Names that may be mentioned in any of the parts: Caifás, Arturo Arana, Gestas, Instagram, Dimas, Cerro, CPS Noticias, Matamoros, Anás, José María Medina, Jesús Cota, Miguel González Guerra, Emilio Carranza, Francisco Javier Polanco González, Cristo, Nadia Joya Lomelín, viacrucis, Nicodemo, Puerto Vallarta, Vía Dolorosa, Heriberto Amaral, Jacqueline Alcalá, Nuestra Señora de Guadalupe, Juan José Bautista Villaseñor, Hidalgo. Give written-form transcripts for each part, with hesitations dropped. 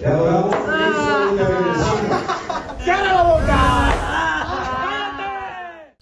Te adoramos por eso y agradecimos. ¡Cierra la boca!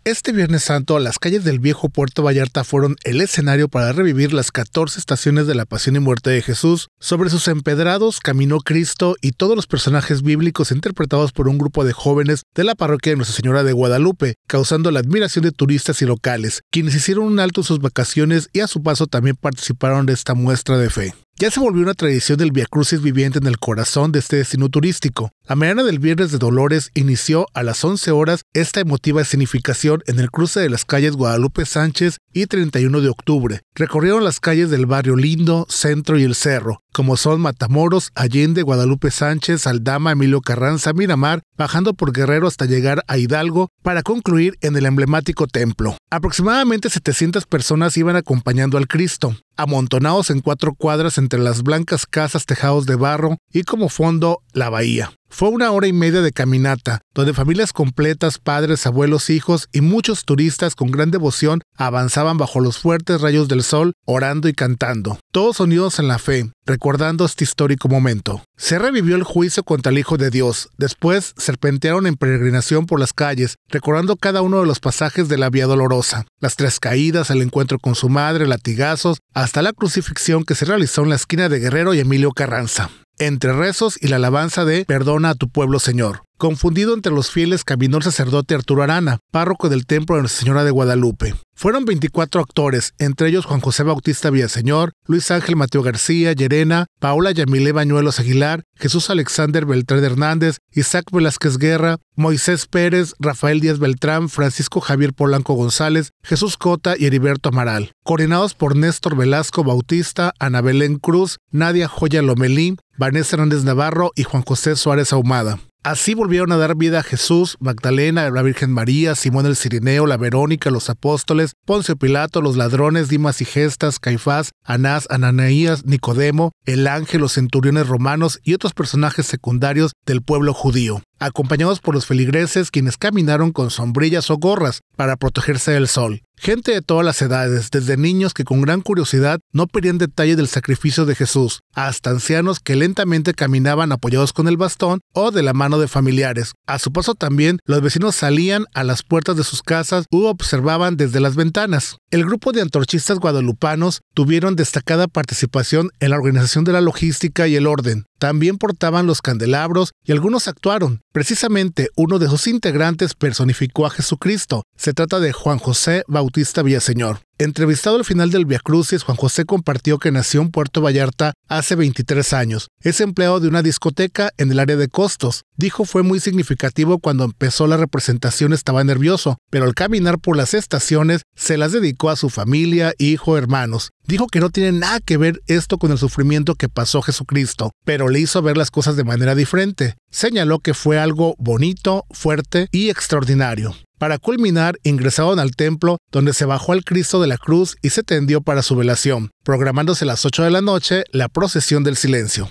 Este Viernes Santo, las calles del viejo Puerto Vallarta fueron el escenario para revivir las 14 estaciones de la pasión y muerte de Jesús. Sobre sus empedrados caminó Cristo y todos los personajes bíblicos interpretados por un grupo de jóvenes de la parroquia de Nuestra Señora de Guadalupe, causando la admiración de turistas y locales, quienes hicieron un alto en sus vacaciones y a su paso también participaron de esta muestra de fe. Ya se volvió una tradición del viacrucis viviente en el corazón de este destino turístico. La mañana del Viernes de Dolores inició a las 11 horas esta emotiva escenificación en el cruce de las calles Guadalupe Sánchez y 31 de octubre. Recorrieron las calles del barrio Lindo, Centro y El Cerro, como son Matamoros, Allende, Guadalupe Sánchez, Aldama, Emilio Carranza, Miramar, bajando por Guerrero hasta llegar a Hidalgo para concluir en el emblemático templo. Aproximadamente 700 personas iban acompañando al Cristo, amontonados en 4 cuadras entre las blancas casas, tejados de barro y como fondo la bahía. Fue una hora y media de caminata, donde familias completas, padres, abuelos, hijos y muchos turistas con gran devoción avanzaban bajo los fuertes rayos del sol, orando y cantando, todos unidos en la fe, recordando este histórico momento. Se revivió el juicio contra el Hijo de Dios. Después serpentearon en peregrinación por las calles, recordando cada uno de los pasajes de la Vía Dolorosa, las 3 caídas, el encuentro con su madre, latigazos, hasta la crucifixión que se realizó en la esquina de Guerrero y Emilio Carranza, entre rezos y la alabanza de «Perdona a tu pueblo, Señor». Confundido entre los fieles caminó el sacerdote Arturo Arana, párroco del templo de Nuestra Señora de Guadalupe. Fueron 24 actores, entre ellos Juan José Bautista Villaseñor, Luis Ángel Mateo García, Llerena, Paula Yamile Bañuelos Aguilar, Jesús Alexander Beltrán Hernández, Isaac Velázquez Guerra, Moisés Pérez, Rafael Díaz Beltrán, Francisco Javier Polanco González, Jesús Cota y Heriberto Amaral, coordinados por Néstor Velasco Bautista, Ana Belén Cruz, Nadia Joya Lomelín, Vanessa Hernández Navarro y Juan José Suárez Ahumada. Así volvieron a dar vida a Jesús, Magdalena, la Virgen María, Simón el Cirineo, la Verónica, los apóstoles, Poncio Pilato, los ladrones, Dimas y Gestas, Caifás, Anás, Ananías, Nicodemo, el ángel, los centuriones romanos y otros personajes secundarios del pueblo judío, acompañados por los feligreses, quienes caminaron con sombrillas o gorras para protegerse del sol. Gente de todas las edades, desde niños que con gran curiosidad no perdían detalle del sacrificio de Jesús, hasta ancianos que lentamente caminaban apoyados con el bastón o de la mano de familiares. A su paso también, los vecinos salían a las puertas de sus casas u observaban desde las ventanas. El grupo de antorchistas guadalupanos tuvieron destacada participación en la organización de la logística y el orden. También portaban los candelabros y algunos actuaron. Precisamente uno de sus integrantes personificó a Jesucristo. Se trata de Juan José Bautista Villaseñor. Entrevistado al final del viacrucis, Juan José compartió que nació en Puerto Vallarta hace 23 años. Es empleado de una discoteca en el área de costos. Dijo fue muy significativo cuando empezó la representación, estaba nervioso, pero al caminar por las estaciones se las dedicó a su familia, hijo, hermanos. Dijo que no tiene nada que ver esto con el sufrimiento que pasó Jesucristo, pero le hizo ver las cosas de manera diferente. Señaló que fue algo bonito, fuerte y extraordinario. Para culminar, ingresaron al templo, donde se bajó al Cristo de la cruz y se tendió para su velación, programándose a las 8 de la noche la procesión del silencio.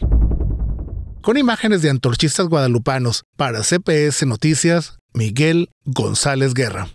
Con imágenes de antorchistas guadalupanos, para CPS Noticias, Miguel González Guerra.